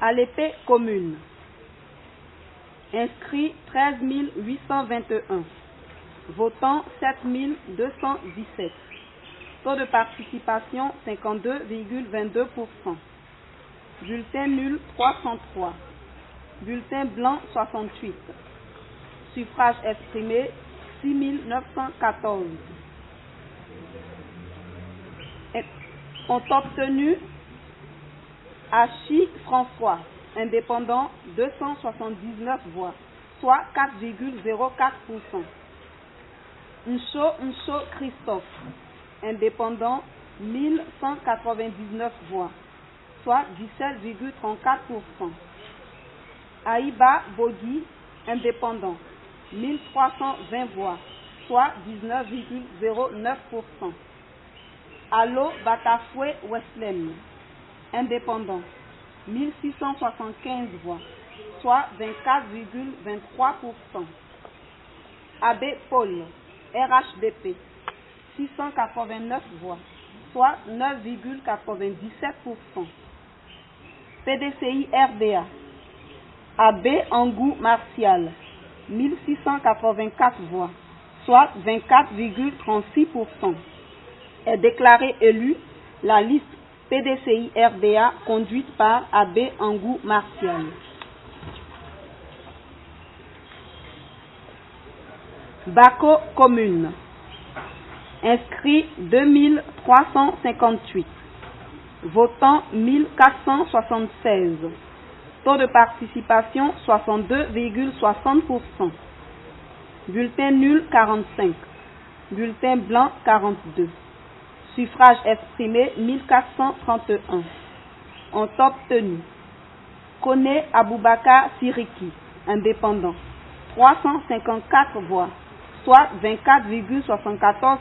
à l'épée commune. Inscrits 13 821, votants 7 217, taux de participation 52,22%, bulletin nul 303, bulletin blanc 68, suffrage exprimé 6 914. Ont obtenu Hachi François, indépendant, 279 voix, soit 4,04%. Ncho Christophe, indépendant, 1199 voix, soit 17,34%. Aïba Bogui, indépendant, 1320 voix, soit 19,09%. Allo Batafoué Weslem, indépendant, 1675 voix, soit 24,23%. Abbé Paul, RHDP, 689 voix, soit 9,97%. PDCI RDA, Abbé Angou Martial, 1684 voix, soit 24,36%. Est déclarée élue la liste PDCI-RDA conduite par Abbé Angou Martial. Bako Commune. Inscrit 2358. Votant 1476. Taux de participation 62,60%. Bulletin nul 45. Bulletin blanc 42. Suffrage exprimé 1431. Ont obtenu Koné Aboubacar Siriki, indépendant, 354 voix, soit 24,74%.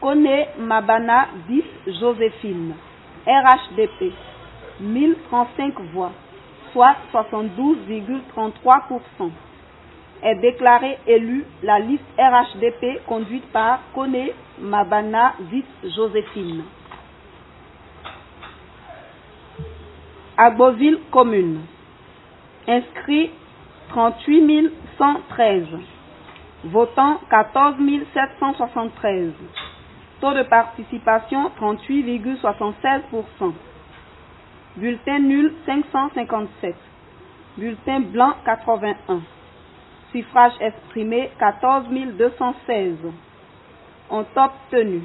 Koné Mabana 10 Joséphine, RHDP, 1035 voix, soit 72,33%. Est déclarée élue la liste RHDP conduite par Koné Mabana Vite Joséphine. Agboville Commune. Inscrit 38 113. Votant 14 773. Taux de participation 38,76%. Bulletin nul 557. Bulletin blanc 81. Suffrage exprimé 14 216. Ont obtenu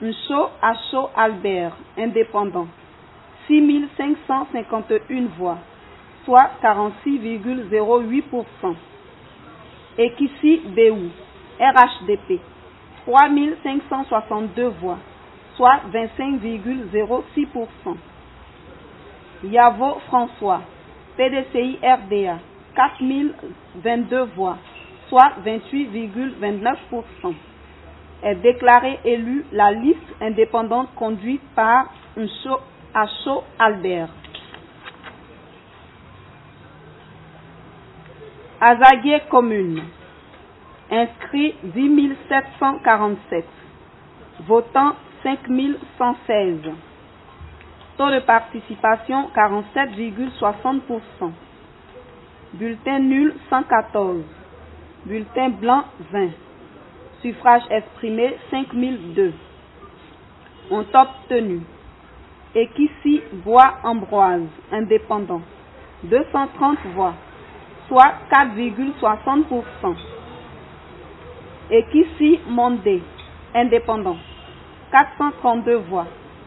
Ncho Acho Albert, indépendant, 6 551 voix, soit 46,08%. Ekissi Béou, RHDP, 3 562 voix, soit 25,06%. Yavo François, PDCI-RDA, 4022 voix, soit 28,29%. Est déclarée élue la liste indépendante conduite par Ncho Acho Albert. Azaguié Commune. Inscrit 10 747. Votant 5 116. Taux de participation 47,60%. Bulletin nul 114. Bulletin blanc 20. Suffrage exprimé 5002. Ont obtenu Ekissi Bois Ambroise, indépendant, 230 voix, soit 4,60%. Ekissi Mondé, indépendant, 432 voix,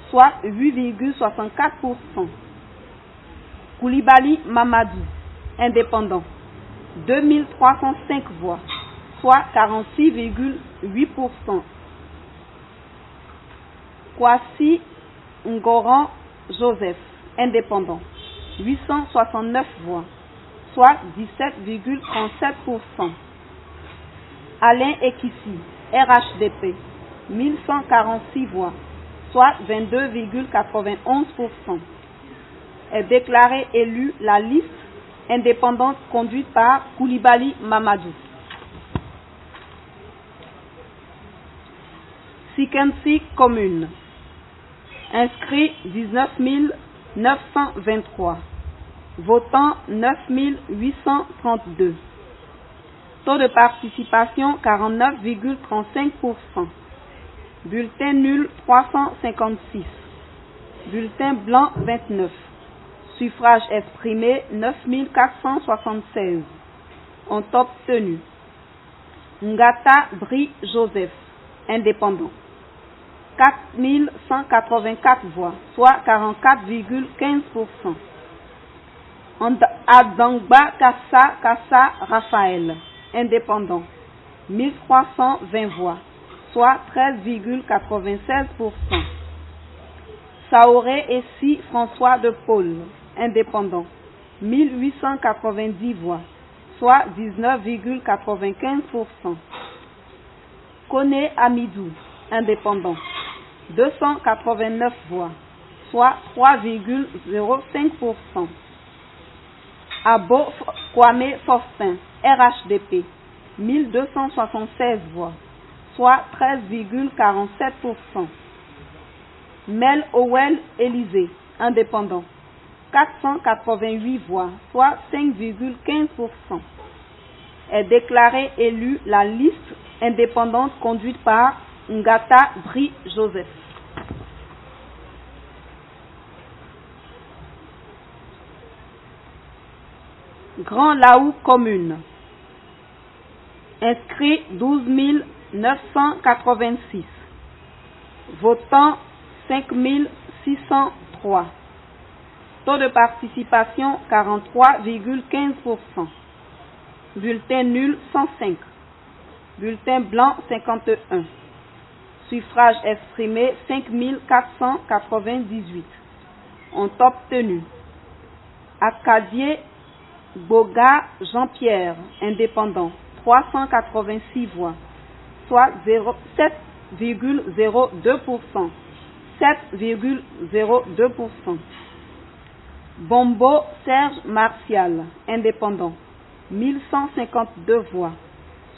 soit 8,64%. Koulibaly Mamadou, indépendant, 2305 voix, soit 46,8%. Kwasi Ngoran Joseph, indépendant, 869 voix, soit 17,37%. Alain Ekissi, RHDP, 1146 voix, soit 22,91%. Est déclarée élue la liste indépendante conduite par Koulibaly Mamadou. Sikensi Commune. Inscrit 19 923. Votant 9832. Taux de participation 49,35%. Bulletin nul 356. Bulletin blanc 29. Suffrage exprimé 9476. Ont obtenu Ngata Bri Joseph, indépendant, 4184 voix, soit 44,15%. Adangba Kassa Raphaël, indépendant, 1320 voix, soit 13,96%. Saoré Essi François de Paul, indépendant, 1890 voix, soit 19,95%. Koné Amidou, indépendant, 289 voix, soit 3,05%. Abo Kwame Faustin, RHDP, 1276 voix, soit 13,47%. Mel Owel Élysée, indépendant, 488 voix, soit 5,15%, est déclarée élue la liste indépendante conduite par Ngata Bri Joseph. Grand Laou Commune, inscrit 12 986, votant 5 603. Taux de participation 43,15%. Bulletin nul 105. Bulletin blanc 51. Suffrage exprimé 5498. Ont obtenu Acadier Boga Jean-Pierre, indépendant, 386 voix, soit 7,02%. 7,02%. Bombo Serge Martial, indépendant, 1152 voix,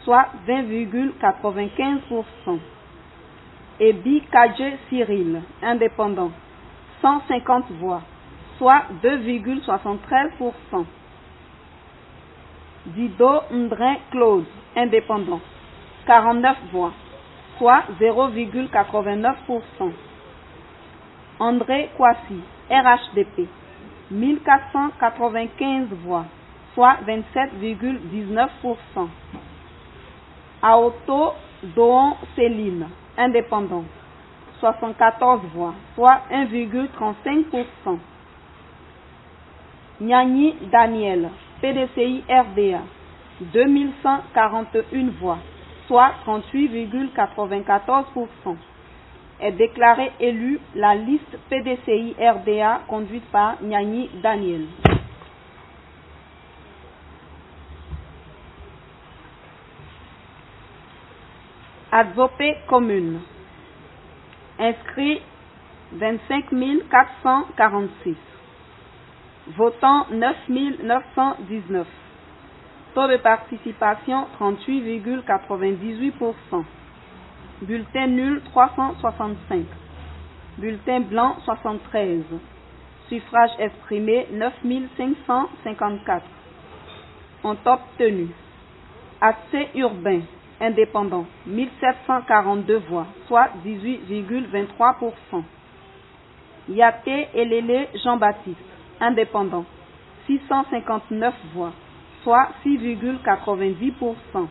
soit 20,95%. Ebi Kadje Cyril, indépendant, 150 voix, soit 2,73%. Dido Ndrin Claude, indépendant, 49 voix, soit 0,89%. André Kwasi, RHDP, 1495 voix, soit 27,19%. Aoto Doon Céline, indépendant, 74 voix, soit 1,35%. Nyani Daniel, PDCI RDA, 2141 voix, soit 38,94%. Est déclarée élue la liste PDCI RDA conduite par Nyani Daniel. Adzopé Commune, inscrit 25 446, votant 9 919, taux de participation 38,98%. Bulletin nul 365. Bulletin blanc 73. Suffrage exprimé 9554. Ont obtenu Assez Urbain, indépendant, 1742 voix, soit 18,23%. Yaté Elélé Jean-Baptiste, indépendant, 659 voix, soit 6,90%.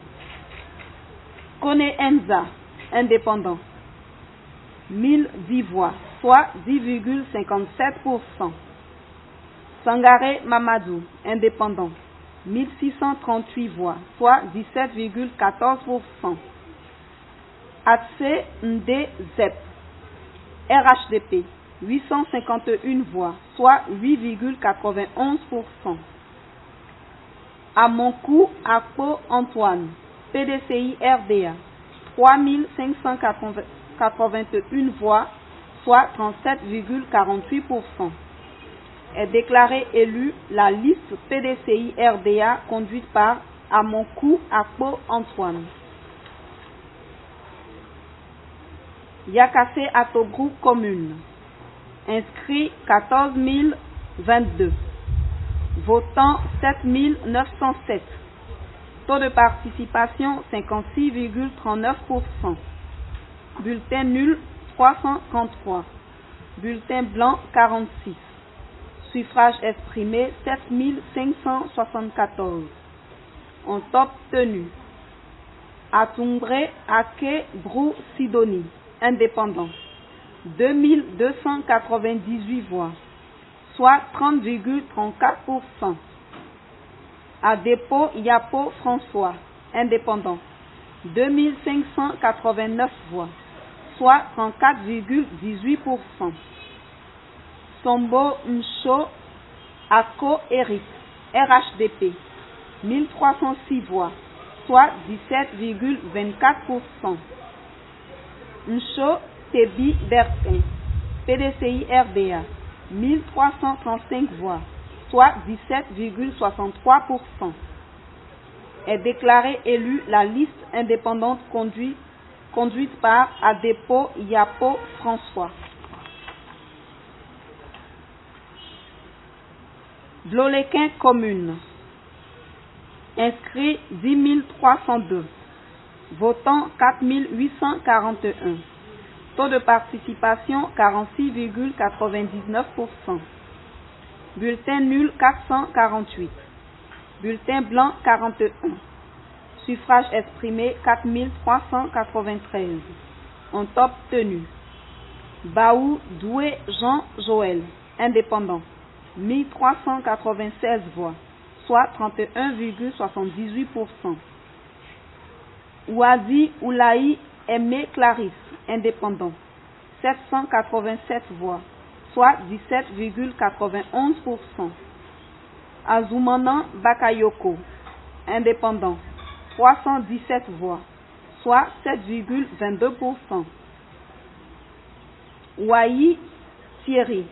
Koné Enza, indépendant, 1010 voix, soit 10,57%. Sangaré Mamadou, indépendant, 1638 voix, soit 17,14%. Atse Ndé Zep, RHDP, 851 voix, soit 8,91%. Amonkou Apo Antoine, PDCI RDA, 3581 voix, soit 37,48%. Est déclarée élue la liste PDCI RDA conduite par Amonkou Akpo Antoine. Yakassé Atobrou Commune, Inscrits 14 022. Votants 7 907. Taux de participation 56,39%. Bulletin nul 333. Bulletin blanc 46. Suffrage exprimé 7 574. On obtenu Atumbré Ake Brou Sidoni, indépendant, 2298 voix, soit 30,34%. Adepo Yapo François, indépendant, 2589 voix, soit 34,18%. Sombo Ncho Ako Eric, RHDP, 1306 voix, soit 17,24%. Ncho Tebi Bertin, PDCI RDA, 1335 voix, soit 17,63%. Est déclarée élue la liste indépendante conduite par Adepo Yapo François. Bloléquin commune. Inscrit 10 302. Votant 4 841. Taux de participation 46,99%. Bulletin nul 448. Bulletin blanc 41. Suffrage exprimé 4393. Ont obtenu Baou Doué Jean Joël, indépendant, 1396 voix, soit 31,78%. Ouadi Oulaï Aimé Clarisse, indépendant, 787 voix, soit 17,91%. Azumana Bakayoko, indépendant, 317 voix, soit 7,22%. Ouayi Thierry,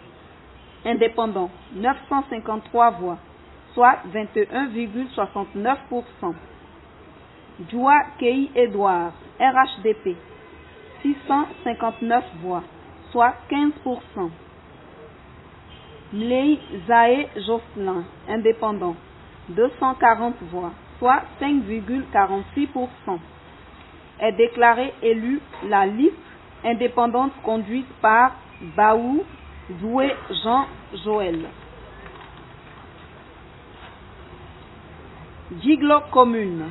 indépendant, 953 voix, soit 21,69%. Djoua Kei Edouard, RHDP, 659 voix, soit 15%. Mlei Zaé Jocelyn, indépendant, 240 voix, soit 5,46%. Est déclarée élue la liste indépendante conduite par Baou Doué Jean Joël. Djiglo commune.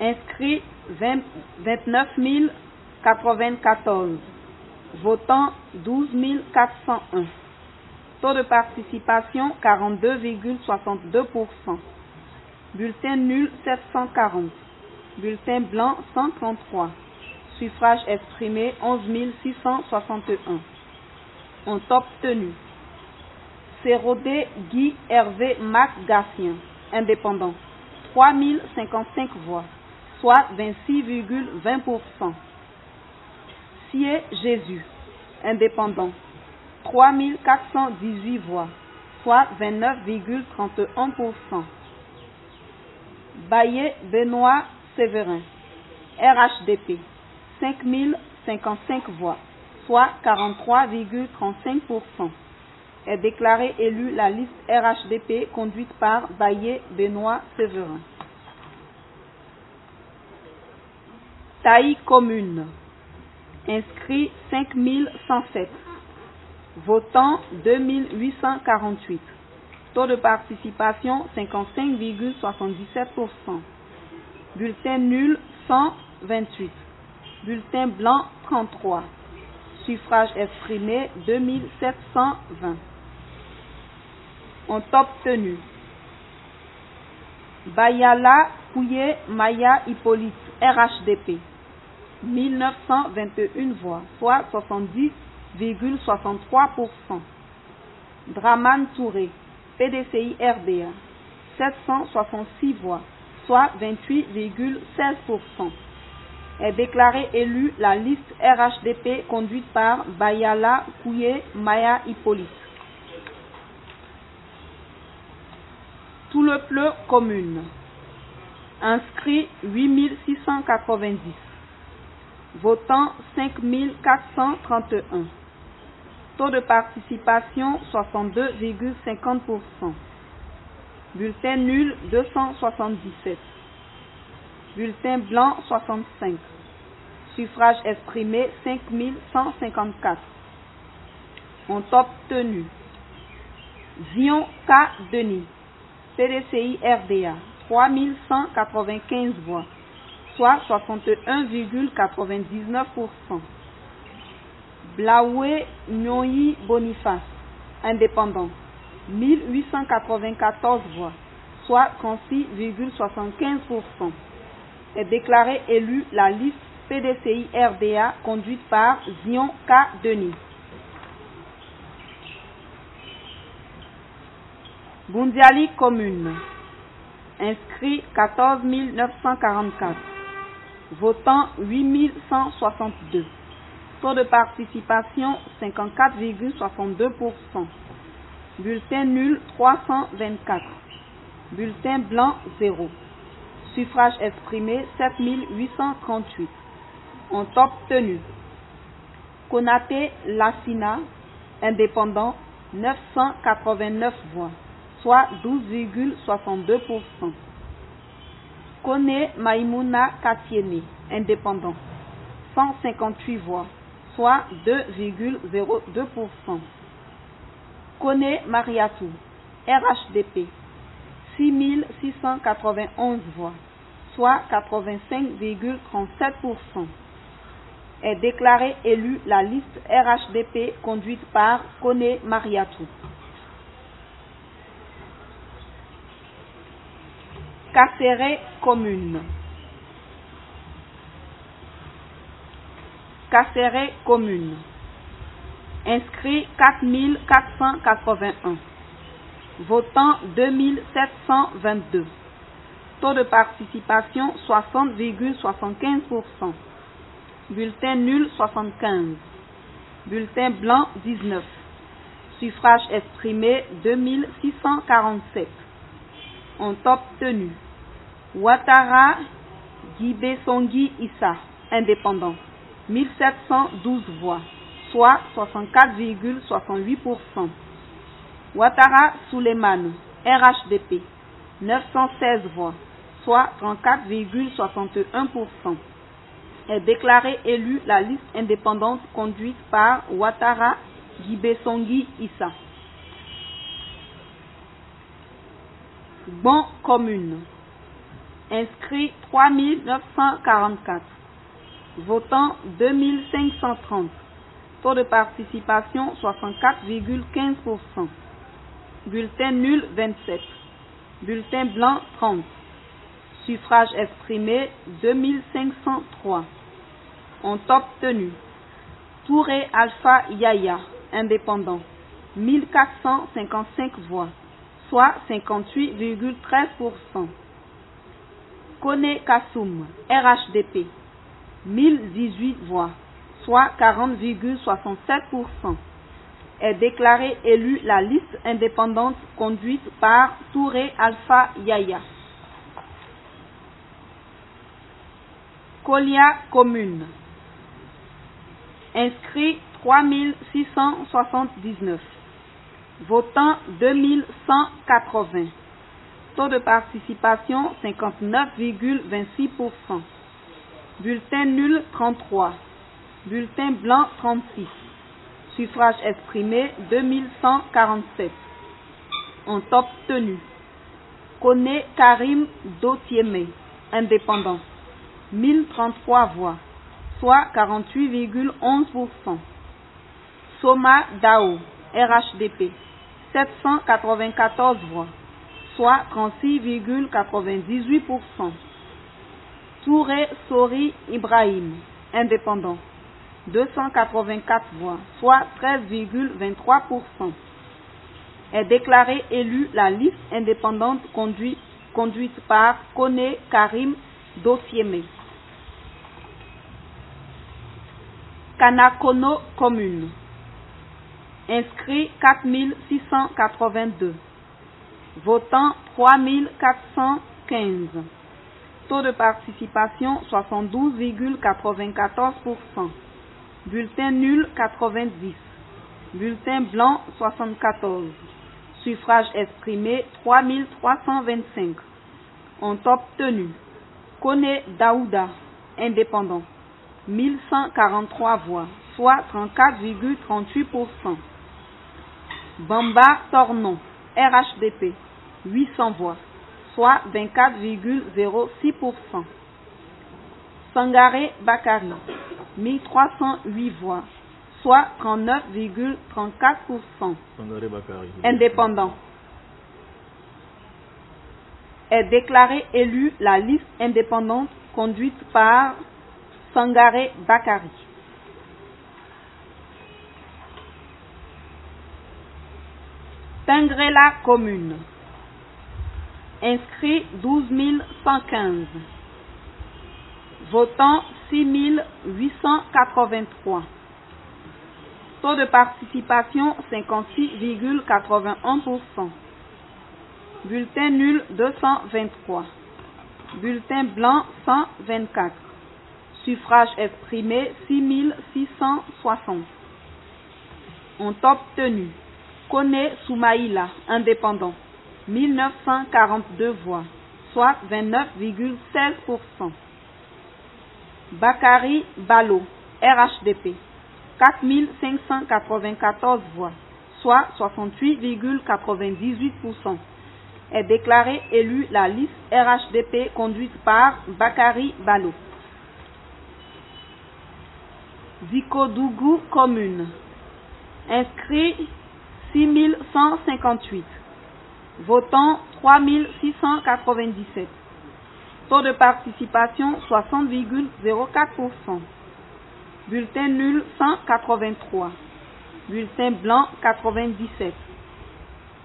Inscrit 29 094. Votant 12 401. Taux de participation 42,62%. Bulletin nul 740. Bulletin blanc 133. Suffrage exprimé 11 661. Ont obtenu Cérodé Guy Hervé Mac Gassien, indépendant, 3055 voix, soit 26,20%. Sié Jésus, indépendant, 3418 voix, soit 29,31%. Bayé Benoît Séverin, RHDP, 5055 voix, soit 43,35%. Est déclarée élue la liste RHDP conduite par Bayé Benoît Séverin. Taï commune. Inscrit 5107. Votant 2848. Taux de participation 55,77%. Bulletin nul 128. Bulletin blanc 33. Suffrage exprimé 2720. Ont obtenu Bayala Pouye Maya Hippolyte, RHDP, 1921 voix, soit 70,63%. Draman Touré, PDCI RDA, 766 voix, soit 28,16%. Est déclarée élue la liste RHDP conduite par Bayala Pouye Maya Hippolyte. Tout le pleu commune. Inscrit 8690. Votant 5431. Taux de participation 62,50%. Bulletin nul 277. Bulletin blanc 65. Suffrage exprimé 5154. Ont obtenu Dion K. Denis, PDCI RDA, 3195 voix, soit 61,99%. Blaoué Nyoyi Boniface, indépendant, 1894 voix, soit 36,75%. Est déclaré élu la liste PDCI RDA conduite par Zion K. Denis. Boundiali commune, inscrit 14 944, votant 8 162, taux de participation 54,62%, bulletin nul 324, bulletin blanc 0, suffrage exprimé 7838, ont obtenu Konaté Lassina, indépendant 989 voix, soit 12,62%. Koné Maïmouna Katiéné, indépendant, 158 voix, soit 2,02%. Koné Mariatou, RHDP, 6691 voix, soit 85,37%. Est déclaré élu la liste RHDP conduite par Koné Mariatou. Kasséré commune. Kasséré commune. Inscrit 4481. Votant 2722. Taux de participation 60,75%. Bulletin nul 75. Bulletin blanc 19. Suffrage exprimé 2647. Ont obtenu Ouattara Guibessongui Issa, indépendant, 1712 voix, soit 64,68%. Ouattara Souleymane, RHDP, 916 voix, soit 34,61%. Est déclaré élu la liste indépendante conduite par Ouattara Guibessongui Issa. Bon commune, inscrit 3944, votant 2530, taux de participation 64,15%, bulletin nul 27, bulletin blanc 30, suffrage exprimé 2503, ont obtenu Touré Alpha Yaya, indépendant, 1455 voix, soit 58,13%. Koné Kassoum, RHDP, 1018 voix, soit 40,67%. Est déclaré élu la liste indépendante conduite par Touré Alpha Yaya. Kolia commune. Inscrit 3679. Votant 2180. Taux de participation 59,26%. Bulletin nul 33. Bulletin blanc 36. Suffrage exprimé 2147. Ont obtenu Koné Karim Dotiémé, indépendant, 1033 voix, soit 48,11%. Soma Dao, RHDP, 794 voix, soit 36,98%. Touré Sori Ibrahim, indépendant, 284 voix, soit 13,23%. Est déclaré élu la liste indépendante conduite par Koné Karim Dotiémé. Kanakono commune. Inscrit 4682. Votant 3415. Taux de participation 72,94%. Bulletin nul 90. Bulletin blanc 74. Suffrage exprimé 3325. Ont obtenu Koné Daouda, indépendant, 1143 voix, soit 34,38%. Bamba Tornon, RHDP, 800 voix, soit 24,06%. Sangaré Bakari, 1308 voix, soit 39,34%. Sangaré Bakari, indépendant, est déclaré élu la liste indépendante conduite par Sangaré Bakari. Tingrela commune. Inscrit 12 115. Votant 6 883. Taux de participation 56,81%. Bulletin nul 223. Bulletin blanc 124. Suffrage exprimé 6 660. Ont obtenu Koné Soumaïla, indépendant, 1942 voix, soit 29,16%. Bakari Balo, RHDP, 4594 voix, soit 68,98%. Est déclaré élu la liste RHDP conduite par Bakari Balo. Zikodougou commune. Inscrit 6158. Votant 3697. Taux de participation 60,04%. Bulletin nul 183. Bulletin blanc 97.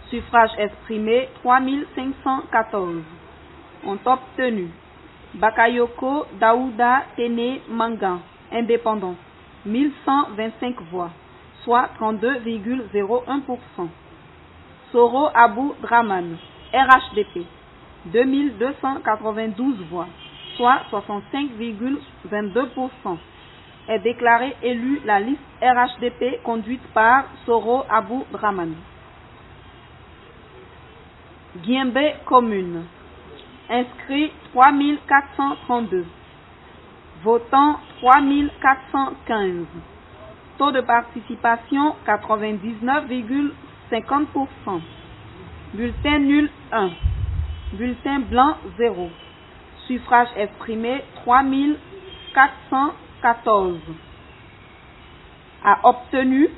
Suffrage exprimé 3514. Ont obtenu Bakayoko Daouda Tene Manga, indépendant, 1125 voix, soit 32,01%. Soro Abou Draman, RHDP, 2292 voix, soit 65,22%. Est déclaré élu la liste RHDP conduite par Soro Abou Draman. Guimbé commune. Inscrit 3432. Votant 3415. Taux de participation 99,50%. Bulletin nul 1. Bulletin blanc 0. Suffrage exprimé 3414. A obtenu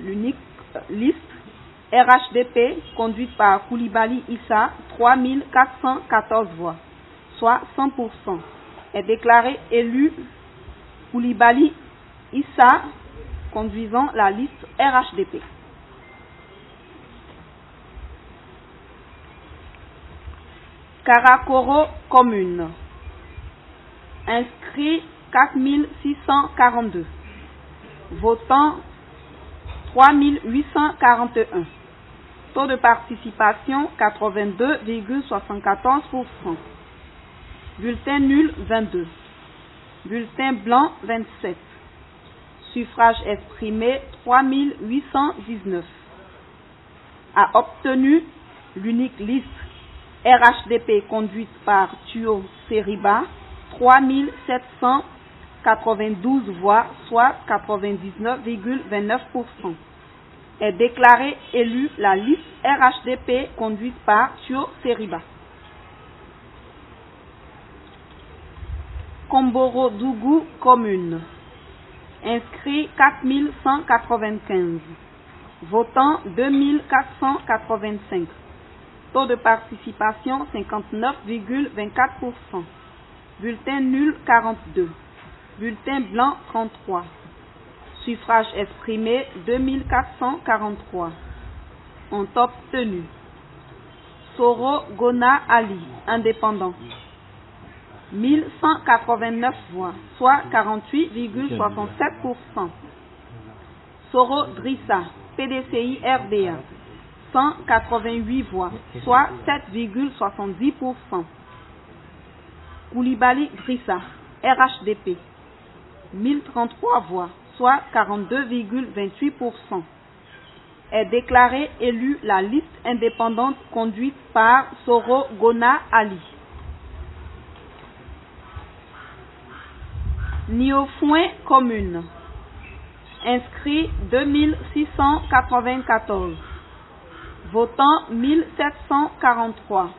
l'unique liste RHDP, conduite par Koulibaly Issa, 3414 voix, soit 100%. Est déclaré élu Koulibaly Issa, conduisant la liste RHDP. Karakoro commune. Inscrit 4642. Votant 3841. Taux de participation 82,74%. Bulletin nul 22. Bulletin blanc 27. Suffrage exprimé 3819. A obtenu l'unique liste RHDP conduite par Tuo Seriba, 3792 voix, soit 99,29%. Est déclaré élu la liste RHDP conduite par Tuo Seriba. Komboro-Dougou commune. Inscrit 4195. Votant 2485. Taux de participation 59,24%. Bulletin nul 42. Bulletin blanc 33. Suffrage exprimé 2443. Ont obtenu Soro Gona Ali, indépendant, 1189 voix, soit 48,67%. Soro Drissa, PDCI RDA, 188 voix, soit 7,70%. Koulibaly Drissa, RHDP, 1033 voix, soit 42,28%, est déclarée élue la liste indépendante conduite par Soro Gona Ali. Niofouin commune, inscrit 2694, votant 1743,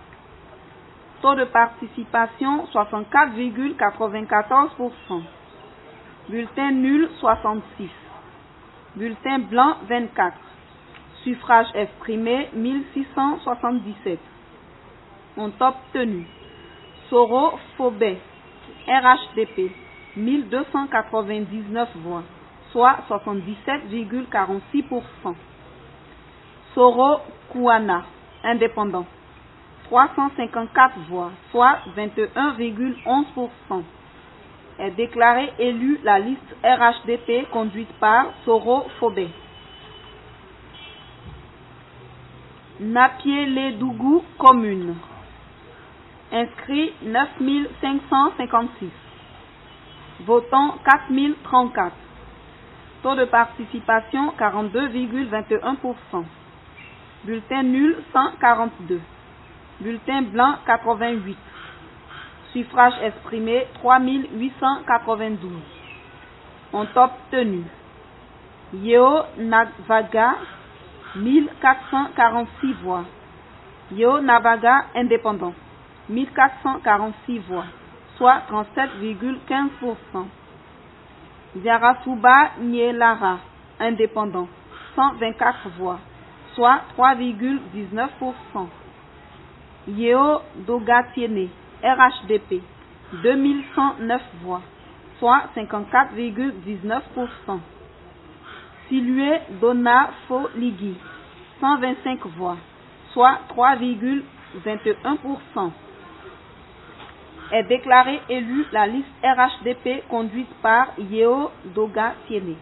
taux de participation 64,94%, bulletin nul 66, bulletin blanc 24, suffrage exprimé 1677, ont obtenu Soro Fobé, RHDP, 1299 voix, soit 77,46%. Soro Kouana, indépendant, 354 voix, soit 21,11%, est déclarée élue la liste RHDP conduite par Soro Fobé. Napié-Lédougou commune, inscrit 9556. Votant 4034. Taux de participation 42,21%. Bulletin nul 142. Bulletin blanc 88. Suffrage exprimé 3892. Ont obtenu Yeo Navaga 1446 voix. Yeo Navaga indépendant 1446 voix. Soit 37,15%. Diaratuba Nielara, indépendant, 124 voix, soit 3,19%. Yeo Dogatiene, RHDP, 2109 voix, soit 54,19%. Silue Dona Foligui, 125 voix, soit 3,21%. Est déclarée élue la liste RHDP conduite par Yeo Doga Tiene.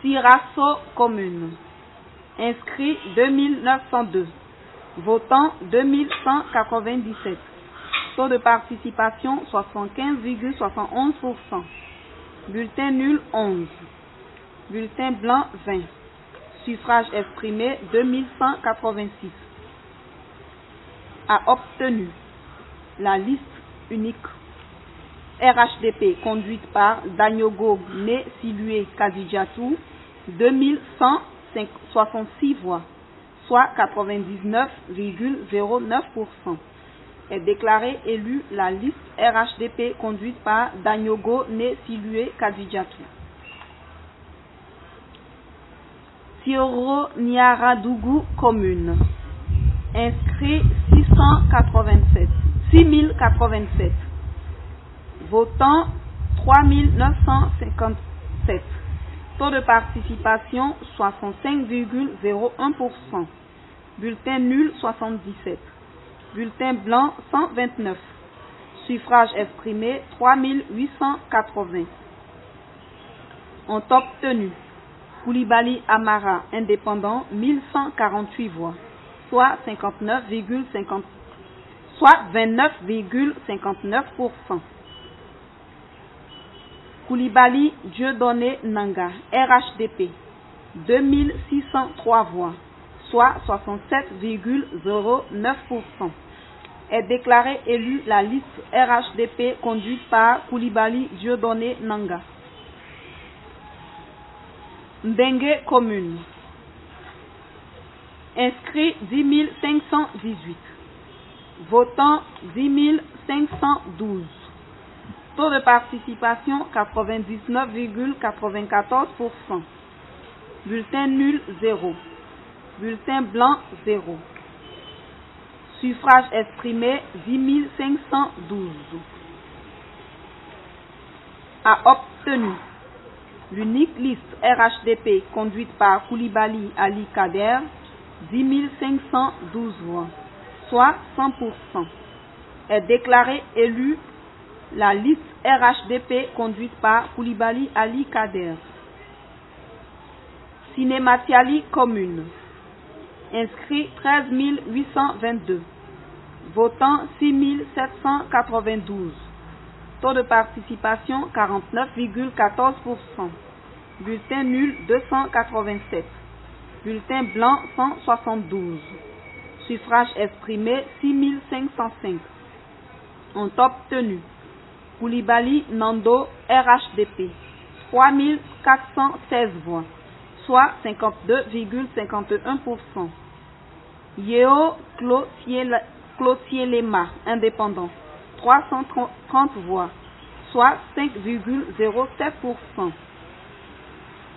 Sirasso commune, inscrit 2902, votant 2197, taux de participation 75,71%, bulletin nul 11, bulletin blanc 20, suffrage exprimé 2186. A obtenu la liste unique RHDP conduite par Danyogo Né Silue Kadidjatou, 2166 voix, soit 99,09%, est déclarée élue la liste RHDP conduite par Danyogo Né Silue Kadidjatou. Tioro Niaradougou commune, inscrit 6087, votant 3957, taux de participation 65,01%, bulletin nul 77, bulletin blanc 129, suffrage exprimé 3880. Ont obtenu Koulibaly Amara, indépendant, 1148 voix, soit 29,59%. Koulibaly Dieudonné Nanga, RHDP, 2603 voix, soit 67,09%, est déclarée élue la liste RHDP conduite par Koulibaly Dieudonné Nanga. Mbengue commune, inscrit 10 518, votant 10 512, taux de participation 99,94%, bulletin nul 0, bulletin blanc 0, suffrage exprimé 10 512, a obtenu l'unique liste RHDP conduite par Koulibaly Ali Kader, 10 512 voix, soit 100%, est déclarée élue la liste RHDP conduite par Koulibaly Ali Kader. Sinématiali commune, inscrit 13 822, votant 6 792, Taux de participation 49,14%. Bulletin nul 287. Bulletin blanc 172. Suffrage exprimé 6505. En top tenu. Koulibaly Nando RHDP 3416 voix, soit 52,51%. Yeo Clotier-Lema, indépendant, 330 voix, soit 5,07%.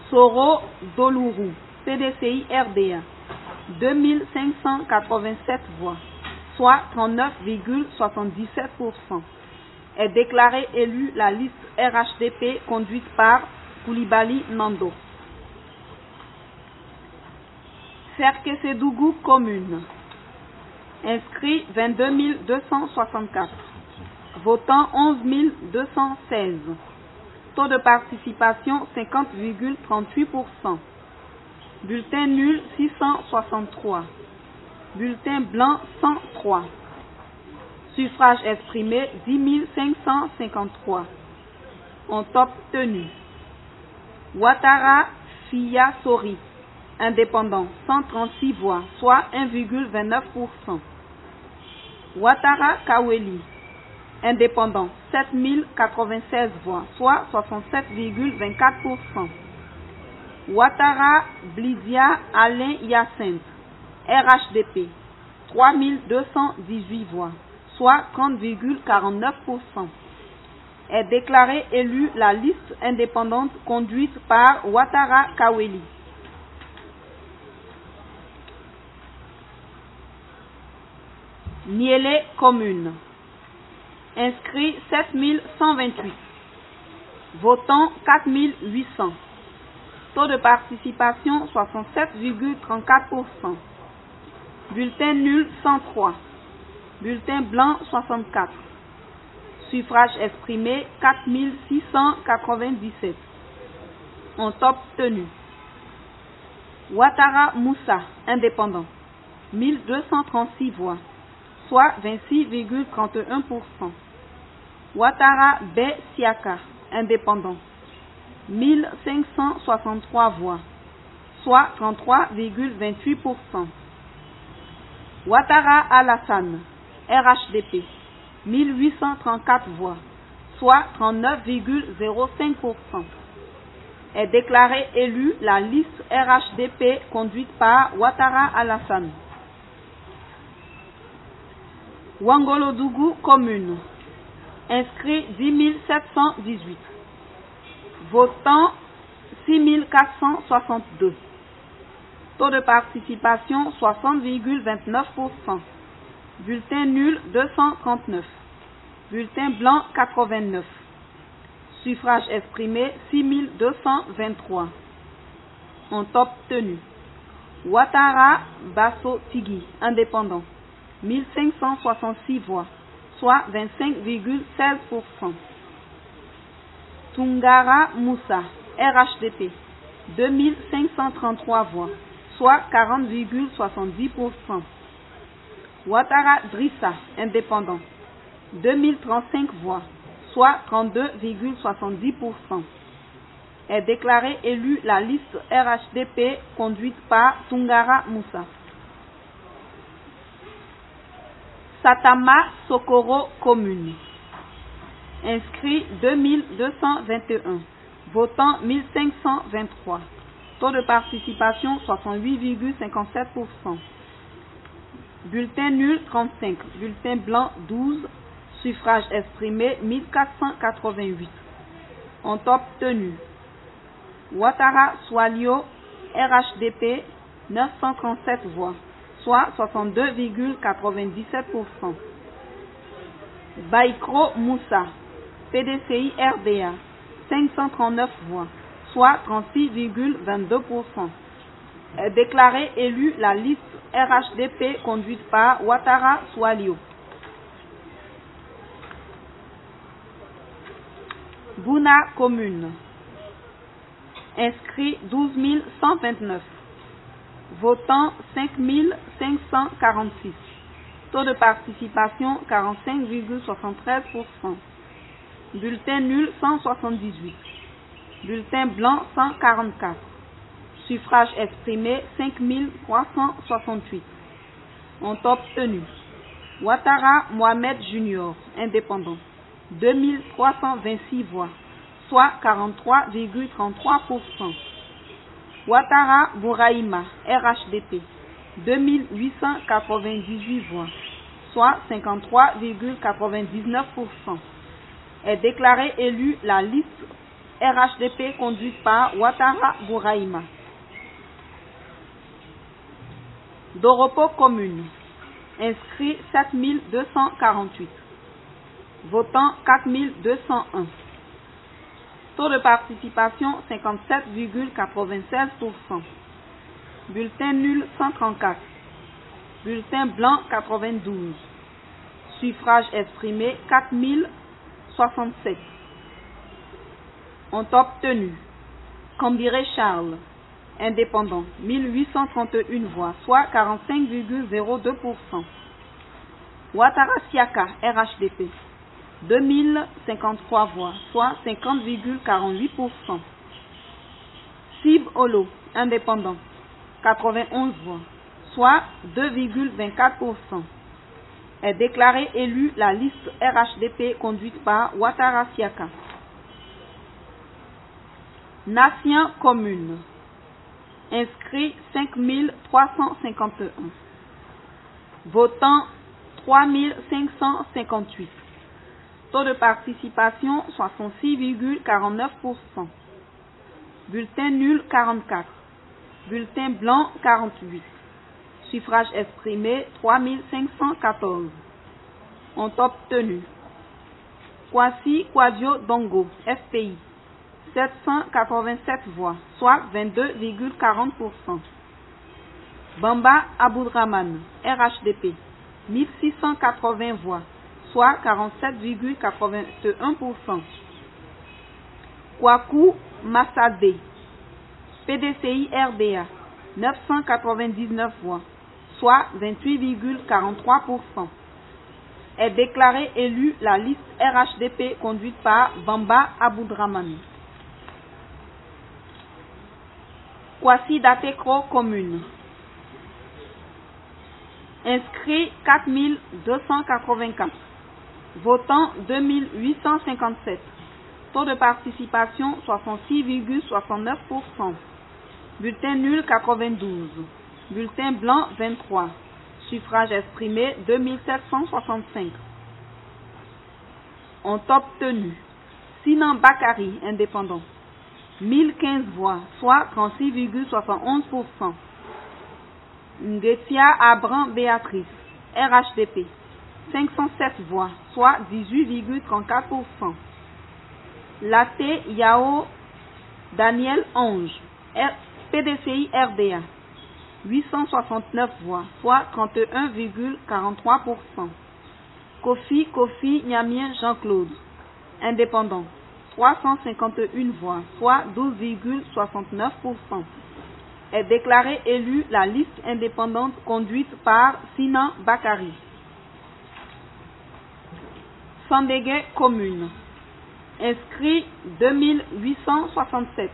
Soro Dolourou, PDCI-RDA, 2587 voix, soit 39,77%. Est déclarée élue la liste RHDP conduite par Koulibaly Nando. Serkesedougou commune. Inscrit 22 264. Votant 11 216. Taux de participation 50,38%. Bulletin nul 663. Bulletin blanc 103. Suffrage exprimé 10 553. En top tenu. Ouattara Fia Sori, indépendant, 136 voix, soit 1,29%. Ouattara Kaweli, indépendant, 7096 voix, soit 67,24%. Ouattara Blidia Alain Hyacinthe, RHDP, 3218 voix, soit 30,49%. Est déclarée élue la liste indépendante conduite par Ouattara Kaweli. Niélé commune. Inscrit 7128. Votants 4800. Taux de participation 67,34%. Bulletin nul 103. Bulletin blanc 64. Suffrage exprimé 4697. En top tenu. Ouattara Moussa, indépendant, 1236 voix, soit 26,31%. Ouattara B. Siaka, indépendant, 1563 voix, soit 33,28%. Ouattara Alassane, RHDP, 1834 voix, soit 39,05%. Est déclarée élue la liste RHDP conduite par Ouattara Alassane. Ouangolodougou commune. Inscrit 10 718. Votant 6 462. Taux de participation 60,29%. Bulletin nul 239. Bulletin blanc 89. Suffrage exprimé 6223. En top tenu. Ouattara Basso Tigui, indépendant, 1566 voix, soit 25,16%. Tungara Moussa, RHDP, 2533 voix, soit 40,70%. Ouattara Drissa, indépendant, 2035 voix, soit 32,70%. Est déclarée élue la liste RHDP conduite par Tungara Moussa. Satama Sokoro commune. Inscrit 2221. Votant 1523. Taux de participation 68,57%. Bulletin nul 35. Bulletin blanc 12. Suffrage exprimé 1488. En top tenu. Ouattara Swalio RHDP 937 voix, soit 62,97%. Baïkro Moussa, PDCI RDA, 539 voix, soit 36,22%. Déclarée élue la liste RHDP conduite par Ouattara Swalio. Bouna commune. Inscrit 12 129. Votant 5546. Taux de participation 45,73%. Bulletin nul 178. Bulletin blanc 144. Suffrage exprimé 5368. Ont obtenu Ouattara Mohamed Junior, indépendant, 2326 voix, soit 43,33%. Ouattara Bouraïma, RHDP, 2898 voix, soit 53,99%. Est déclaré élu la liste RHDP conduite par Ouattara Bouraïma. Doropo Commune, inscrit 7248, votant 4201. Taux de participation 57,96%. Bulletin nul 134. Bulletin blanc 92. Suffrage exprimé 4067. Ont obtenu Cambiré Charles, indépendant, 1831 voix, soit 45,02%. Ouattara Siaka, RHDP, 2053 voix, soit 50,48%. Sib Olo, indépendant, 91 voix, soit 2,24%. Est déclaré élu la liste RHDP conduite par Ouattara Siaka. Nation Commune, inscrit 5351, votant 3558, taux de participation 66,49%, bulletin nul 44, bulletin blanc 48, suffrage exprimé 3514, ont obtenu Kwasi Kwadio Dongo, FPI, 787 voix, soit 22,40%. Bamba Aboudraman, RHDP, 1680 voix, soit 47,81%. Kwaku Massadé, PDCI RDA, 999 voix, soit 28,43%. Est déclaré élu la liste RHDP conduite par Bamba Aboudraman. Kwasi Datekro Commune, inscrit 4284, votant 2857, taux de participation 66,69%, bulletin nul 92, bulletin blanc 23, suffrage exprimé 2765. Ont obtenu Sinan Bakari, indépendant, 1015 voix, soit 36,71%. Ngetia Abran Béatrice, RHDP, 507 voix, soit 18,34%. Laté Yao Daniel Ange, PDCI RDA, 869 voix, soit 31,43%. Kofi Nyamien Jean-Claude, indépendant, 351 voix, soit 12,69%, est déclaré élu la liste indépendante conduite par Sinan Bakari. Sandégué Commune, inscrit 2867,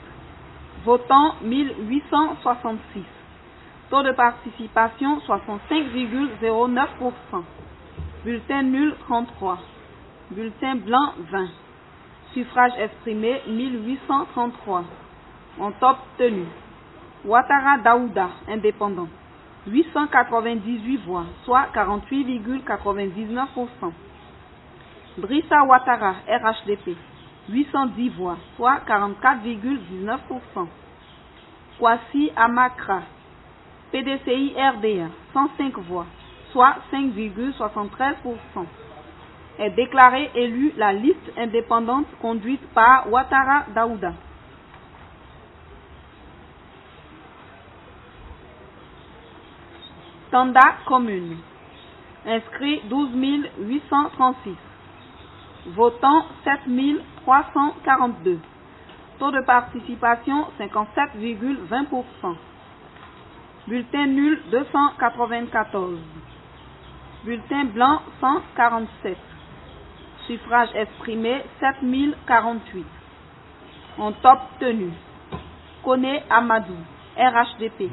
votant 1866, taux de participation 65,09%, bulletin nul 33, bulletin blanc 20. Suffrage exprimé 1833. Ont obtenu Ouattara Daouda, indépendant, 898 voix, soit 48,99%. Drissa Ouattara, RHDP, 810 voix, soit 44,19%. Kwasi Amakra, PDCI RDA, 105 voix, soit 5,73%. Est déclaré élu la liste indépendante conduite par Ouattara Daouda. Tanda Commune, inscrit 12 836, votant 7 342, taux de participation 57,20%, bulletin nul 294, bulletin blanc 147. Suffrages exprimés 7048. Ont obtenu Koné Amadou, RHDP,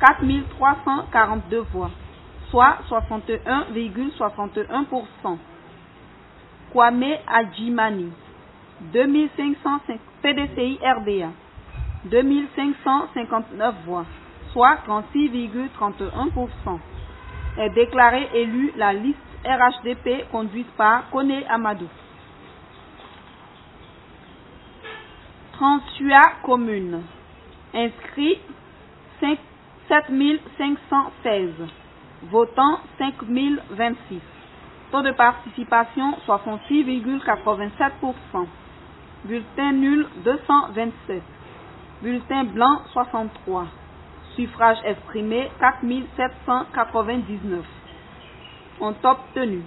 4342 voix, soit 61,61%. Kwame Adjimani, 2505, PDCI RDA, 2559 voix, soit 36,31%, est déclaré élu la liste RHDP conduite par Koné Amadou. Transua commune, inscrit 7516, votant 5026. Taux de participation 66,87%. Bulletin nul 227. Bulletin blanc 63. Suffrage exprimé 4799. Ont obtenu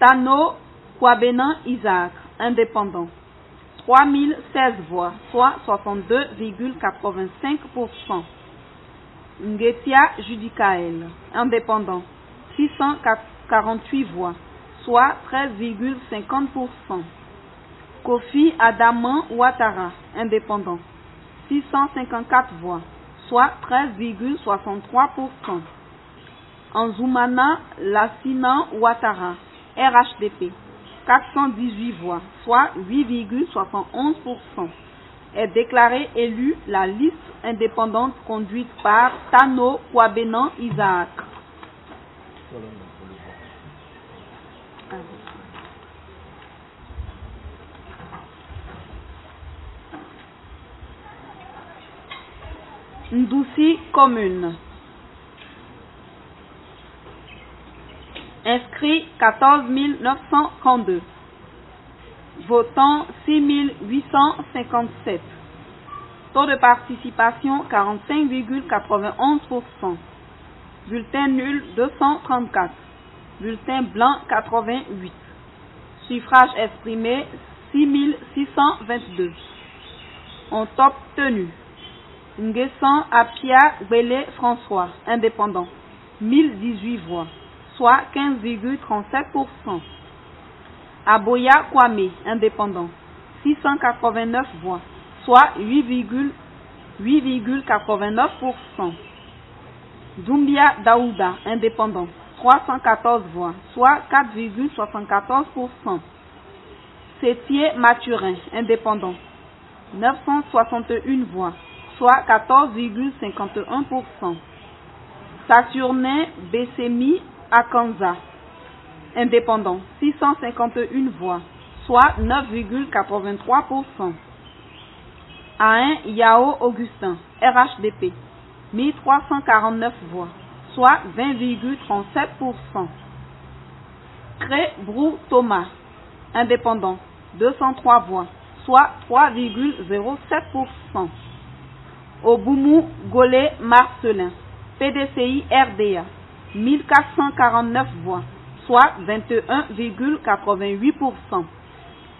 Tano Kouabenan Isaac, indépendant, 3016 voix, soit 62,85%. Ngetia Judikael, indépendant, 648 voix, soit 13,50%. Kofi Adaman Ouattara, indépendant, 654 voix, soit 13,63%. Anzoumana Lassina Ouattara, RHDP, 418 voix, soit 8,71%, est déclaré élu la liste indépendante conduite par Tano Kouabenan Isaac. Ndoussi commune, inscrit 14932, votant 6857, taux de participation 45,91%, bulletin nul 234, bulletin blanc 88, suffrage exprimé 6622, ont obtenu Nguessan Apia Gbélé François, indépendant, 1018 voix, soit 15,37%. Aboya Kwame, indépendant, 689 voix, soit 8,89%. Doumbia Daouda, indépendant, 314 voix, soit 4,74%. Sétier Mathurin, indépendant, 961 voix, soit 14,51%. Saturnin Bessemi Akanza, indépendant, 651 voix, soit 9,83%. Ain Yao Augustin, RHDP, 1349 voix, soit 20,37%. Cré Brou Thomas, indépendant, 203 voix, soit 3,07%. Oboumou Golé Marcelin, PDCI RDA, 1449 voix, soit 21,88%,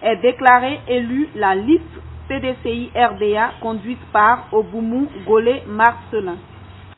est déclaré élu la liste PDCI RDA conduite par Oboumou Golé Marcelin.